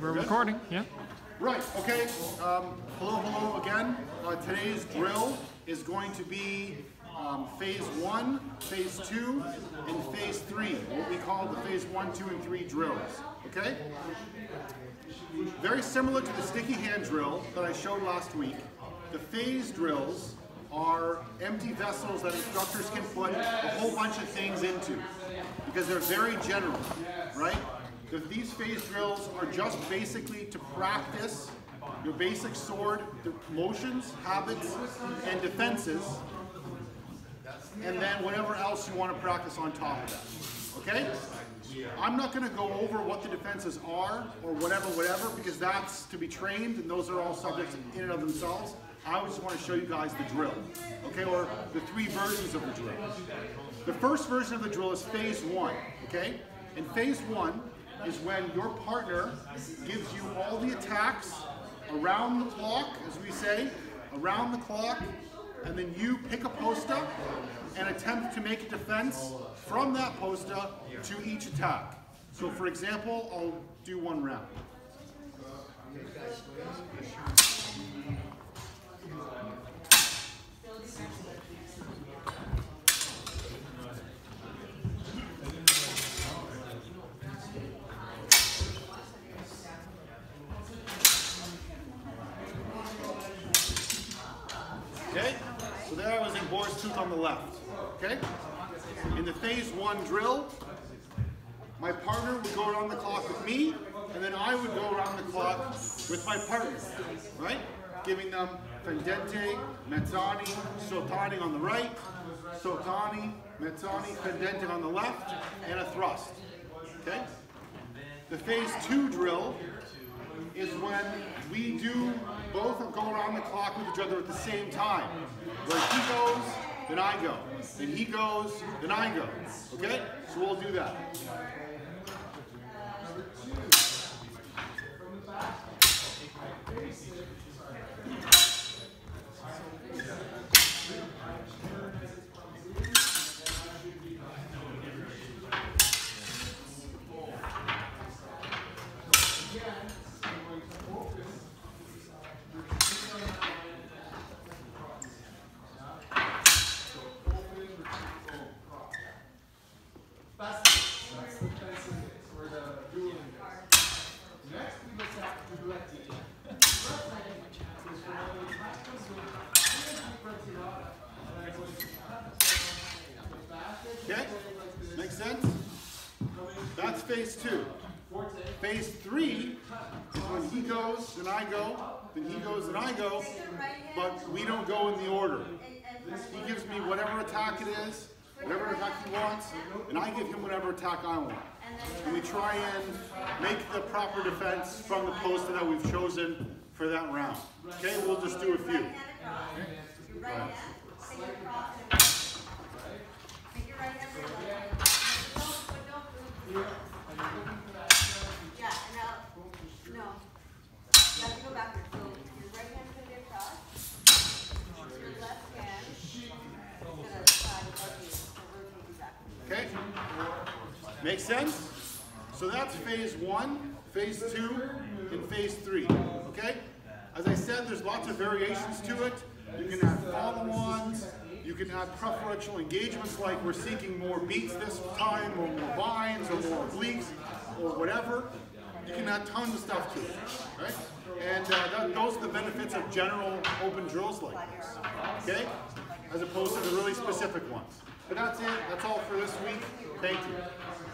We're recording, yeah. Right, okay. Hello again. Today's drill is going to be phase one, phase two, and phase three. What we call the phase one, two, and three drills, okay? Very similar to the sticky hand drill that I showed last week. The phase drills are empty vessels that instructors can put a whole bunch of things into because they're very general, right? These phase drills are just basically to practice your basic sword motions, habits, and defenses, and then whatever else you want to practice on top of that, okay? I'm not going to go over what the defenses are or whatever, because that's to be trained and those are all subjects in and of themselves. I just want to show you guys the drill, okay, or the three versions of the drill. The first version of the drill is phase one, okay? And phase one is when your partner gives you all the attacks around the clock, as we say, around the clock, and then you pick a posta and attempt to make a defense from that posta to each attack. So for example, I'll do one round. Okay, so there I was in boar's tooth on the left, okay? In the phase one drill, my partner would go around the clock with me, and then I would go around the clock with my partner, right? Giving them pendente, mezzani, sotani on the right, sotani, mezzani, pendente on the left, and a thrust, okay? The phase two drill is when we do both go around the clock with each other at the same time. Where he goes, then I go. Then he goes, then I go. Okay? So we'll do that. Okay, make sense? That's phase two. Phase three is when he goes, then I go, then he goes, then I go, but we don't go in the order. He gives me whatever attack it is, whatever attack he wants, and I give him whatever attack I want. And we try and make the proper defense from the posta that we've chosen for that round. Okay, we'll just do a few. Okay, make sense? So that's phase one, phase two, and phase three, okay? As I said, there's lots of variations to it. You can have follow-ons, you can have preferential engagements like we're seeking more beats this time, or more binds, or more obliques, or whatever. You can add tons of stuff to it, right? And those are the benefits of general open drills like this, okay? As opposed to the really specific ones. But that's it. That's all for this week. Thank you.